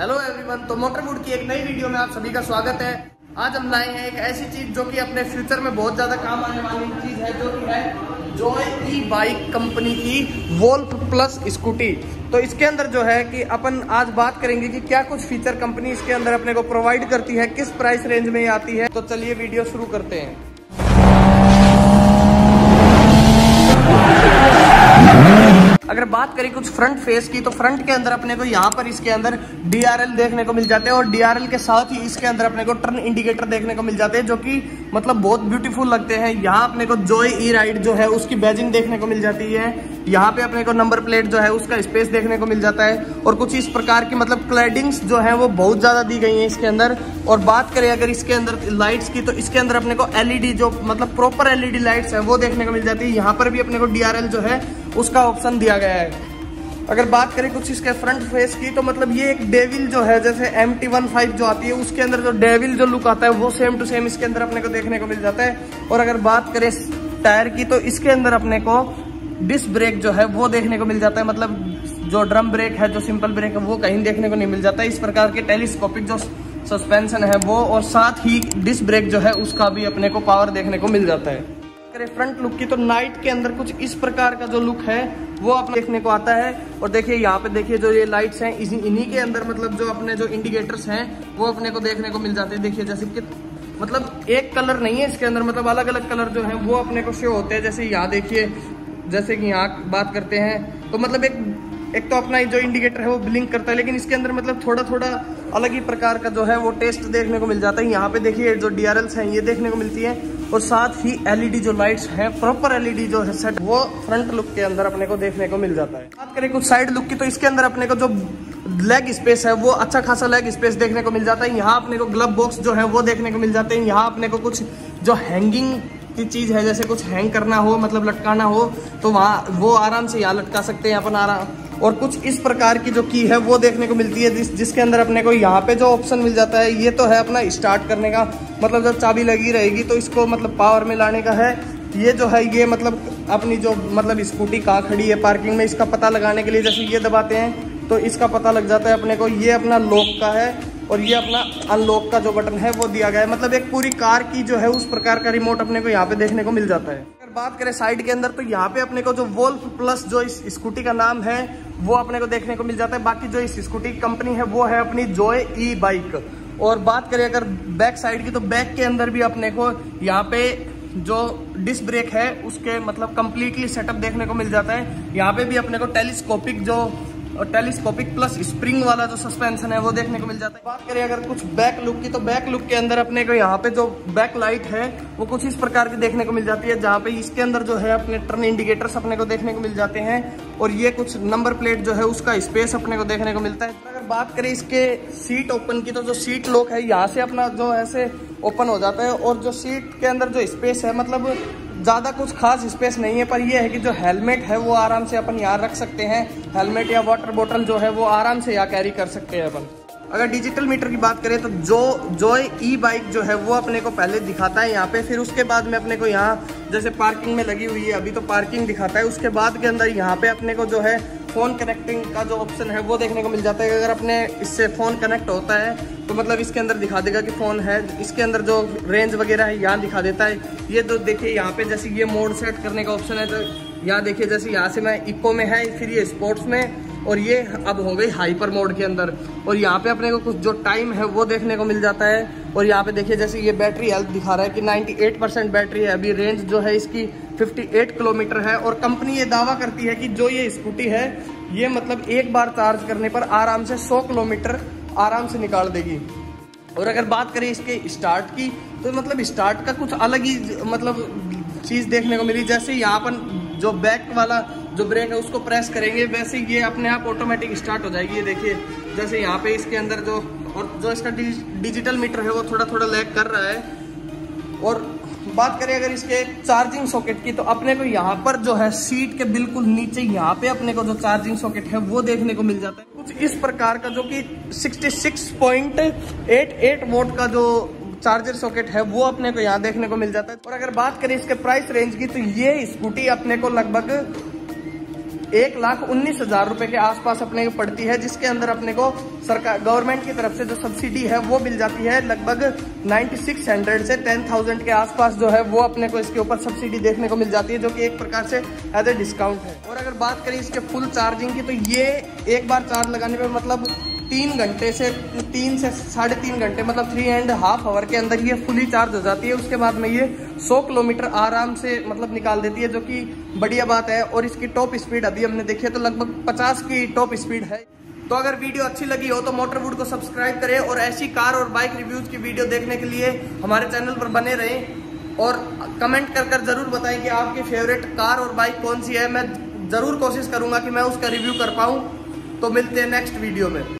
Hello everyone, तो मोटरवुड की एक नई वीडियो में आप सभी का स्वागत है। आज हम लाए हैं एक ऐसी चीज जो कि अपने फ्यूचर में बहुत ज्यादा काम आने वाली चीज है, जो कि है जोये बाइक कंपनी की वोल्फ प्लस स्कूटी। तो इसके अंदर जो है कि अपन आज बात करेंगे कि क्या कुछ फीचर कंपनी इसके अंदर अपने को प्रोवाइड करती है, किस प्राइस रेंज में आती है। तो चलिए वीडियो शुरू करते हैं। अगर बात करें कुछ फ्रंट फेस की, तो फ्रंट के अंदर अपने को यहाँ पर इसके अंदर DRL देखने को मिल जाते हैं और DRL के साथ ही इसके अंदर अपने को टर्न इंडिकेटर देखने को मिल जाते हैं, जो कि मतलब बहुत ब्यूटीफुल लगते हैं। यहाँ अपने को जोये राइड जो है उसकी बैजिंग देखने को मिल जाती है। यहाँ पे अपने को नंबर प्लेट जो है उसका स्पेस देखने को मिल जाता है और कुछ इस प्रकार की मतलब क्लैडिंग्स जो है वो बहुत ज़्यादा दी गई हैं इसके अंदर। और बात करें अगर इसके अंदर लाइट्स की, तो इसके अंदर अपने को LED जो मतलब प्रॉपर LED लाइट्स है वो देखने को मिल जाती है। यहाँ पर भी अपने को DRL जो है उसका ऑप्शन दिया गया है। अगर बात करें कुछ इसके फ्रंट फेस की, तो मतलब ये एक डेविल जो है, जैसे MT15 जो आती है उसके अंदर जो डेविल जो लुक आता है वो सेम टू सेम इसके अंदर अपने को देखने को मिल जाता है। और अगर बात करें टायर की, तो इसके अंदर अपने को डिस्क ब्रेक जो है वो देखने को मिल जाता है। मतलब जो ड्रम ब्रेक है, जो सिंपल ब्रेक है, वो कहीं देखने को नहीं मिल जाता है। इस प्रकार के टेलीस्कोपिक जो सस्पेंशन है वो, और साथ ही डिस्क ब्रेक जो है उसका भी अपने को पावर देखने को मिल जाता है। अगर फ्रंट लुक की, तो नाइट के अंदर कुछ इस प्रकार का जो लुक है वो आप देखने को आता है। और देखिए यहाँ पे, देखिए जो ये लाइट्स हैं इन्हीं के अंदर मतलब जो अपने जो इंडिकेटर्स हैं वो अपने को देखने को मिल जाते हैं। देखिए जैसे कि मतलब एक कलर नहीं है इसके अंदर, मतलब अलग अलग कलर जो है वो अपने को शो होते हैं। जैसे यहाँ देखिए, जैसे कि यहाँ बात करते हैं, तो मतलब एक तो अपना जो इंडिकेटर है वो ब्लिंक करता है, लेकिन इसके अंदर मतलब थोड़ा थोड़ा अलग ही प्रकार का जो है वो टेस्ट देखने को मिल जाता है। यहाँ पे देखिए जो DRLs हैं ये देखने को मिलती है और साथ ही LED जो लाइट्स हैं, प्रॉपर LED जो है सेट, वो फ्रंट लुक के अंदर अपने को देखने को मिल जाता है। बात करें कुछ साइड लुक की, तो इसके अंदर अपने को जो लेग स्पेस है वो अच्छा खासा लेग स्पेस देखने को मिल जाता है। यहाँ अपने को ग्लव बॉक्स जो है वो देखने को मिल जाते हैं। यहाँ अपने को कुछ जो हैंगिंग की चीज़ है, जैसे कुछ हैंग करना हो, मतलब लटकाना हो, तो वहाँ वो आराम से यहाँ लटका सकते हैं अपन आराम। और कुछ इस प्रकार की जो की है वो देखने को मिलती है, जिसके अंदर अपने को यहाँ पे जो ऑप्शन मिल जाता है ये तो है अपना स्टार्ट करने का, मतलब जब चाबी लगी रहेगी तो इसको मतलब पावर में लाने का है। ये जो है ये मतलब अपनी जो मतलब स्कूटी कहाँ खड़ी है पार्किंग में, इसका पता लगाने के लिए जैसे ये दबाते हैं तो इसका पता लग जाता है अपने को। ये अपना लॉक का है और ये अपना अनलॉक का जो बटन है वो दिया गया है। मतलब एक पूरी कार की जो है उस प्रकार का रिमोट अपने को यहाँ पे देखने को मिल जाता है। अगर बात करें साइड के अंदर, तो यहाँ पे अपने को जो वोल्फ प्लस जो इस स्कूटी का नाम है वो अपने को देखने को मिल जाता है। बाकी जो इस स्कूटी की कंपनी है वो है अपनी जोये बाइक। और बात करें अगर बैक साइड की, तो बैक के अंदर भी अपने को यहाँ पे जो डिस्क ब्रेक है उसके मतलब कम्प्लीटली सेटअप देखने को मिल जाता है। यहाँ पे भी अपने को टेलीस्कोपिक जो और टेलीस्कोपिक प्लस स्प्रिंग वाला जो सस्पेंशन है वो देखने को मिल जाता है। बात करें अगर कुछ बैक लुक की, तो बैक लुक के अंदर अपने को यहाँ पे जो बैक लाइट है वो कुछ इस प्रकार की देखने को मिल जाती है, जहाँ पे इसके अंदर जो है अपने टर्न इंडिकेटर्स अपने को देखने को मिल जाते हैं और ये कुछ नंबर प्लेट जो है उसका स्पेस अपने को देखने को मिलता है। अगर बात करें इसके सीट ओपन की, तो जो सीट लॉक है यहाँ से अपना जो ऐसे ओपन हो जाता है और जो सीट के अंदर जो स्पेस है, मतलब ज़्यादा कुछ खास स्पेस नहीं है, पर यह है कि जो हेलमेट है वो आराम से अपन यहाँ रख सकते हैं। हेलमेट या वाटर बोतल जो है वो आराम से यहाँ कैरी कर सकते हैं अपन। अगर डिजिटल मीटर की बात करें, तो जोये बाइक जो है वो अपने को पहले दिखाता है यहाँ पे, फिर उसके बाद में अपने को यहाँ जैसे पार्किंग में लगी हुई है अभी तो पार्किंग दिखाता है, उसके बाद के अंदर यहाँ पे अपने को जो है फ़ोन कनेक्टिंग का जो ऑप्शन है वो देखने को मिल जाता है। अगर अपने इससे फ़ोन कनेक्ट होता है तो मतलब इसके अंदर दिखा देगा कि फ़ोन है। इसके अंदर जो रेंज वगैरह है यहाँ दिखा देता है। ये तो देखिए यहाँ पे जैसे ये मोड सेट करने का ऑप्शन है, तो यहाँ देखिए जैसे यहाँ से मैं इको में है, फिर ये स्पोर्ट्स में, और ये अब हो गई हाइपर मोड के अंदर। और यहाँ पे अपने को कुछ जो टाइम है वो देखने को मिल जाता है। और यहाँ पे देखिए जैसे ये बैटरी हेल्थ दिखा रहा है कि 98% बैटरी है अभी। रेंज जो है इसकी 58 किलोमीटर है और कंपनी ये दावा करती है कि जो ये स्कूटी है ये मतलब एक बार चार्ज करने पर आराम से 100 किलोमीटर आराम से निकाल देगी। और अगर बात करें इसके स्टार्ट की, तो मतलब स्टार्ट का कुछ अलग ही मतलब चीज़ देखने को मिली। जैसे यहाँ पर जो बैक वाला जो ब्रेक है उसको प्रेस करेंगे, वैसे ये अपने आप ऑटोमेटिक स्टार्ट हो जाएगी। ये देखिए जैसे यहाँ पे इसके अंदर जो, और जो इसका डिजिटल मीटर है वो थोड़ा थोड़ा लैग कर रहा है। और बात करें अगर इसके चार्जिंग सॉकेट की, तो अपने को यहाँ पर जो है सीट के बिल्कुल नीचे यहाँ पे अपने को जो चार्जिंग सॉकेट है वो देखने को मिल जाता है कुछ इस प्रकार का, जो कि 66.88 वोल्ट का जो चार्जर सॉकेट है वो अपने को यहाँ देखने को मिल जाता है। और अगर बात करें इसके प्राइस रेंज की, तो ये स्कूटी अपने को लगभग 1,19,000 रुपए के आसपास अपने को पड़ती है, जिसके अंदर अपने को सरकार गवर्नमेंट की तरफ से जो सब्सिडी है वो मिल जाती है लगभग 9,600 से 10,000 के आसपास जो है वो अपने को इसके ऊपर सब्सिडी देखने को मिल जाती है, जो कि एक प्रकार से एज ए डिस्काउंट है। और अगर बात करें इसके फुल चार्जिंग की, तो ये एक बार चार्ज लगाने पर मतलब 3 से साढ़े 3 घंटे मतलब 3.5 आवर के अंदर ये फुली चार्ज हो जाती है। उसके बाद में ये 100 किलोमीटर आराम से मतलब निकाल देती है, जो कि बढ़िया बात है। और इसकी टॉप स्पीड अभी हमने देखी है तो लगभग 50 की टॉप स्पीड है। तो अगर वीडियो अच्छी लगी हो तो मोटरवुड को सब्सक्राइब करें और ऐसी कार और बाइक रिव्यूज की वीडियो देखने के लिए हमारे चैनल पर बने रहें। और कमेंट कर कर जरूर बताएं कि आपकी फेवरेट कार और बाइक कौन सी है। मैं ज़रूर कोशिश करूँगा कि मैं उसका रिव्यू कर पाऊँ। तो मिलते हैं नेक्स्ट वीडियो में।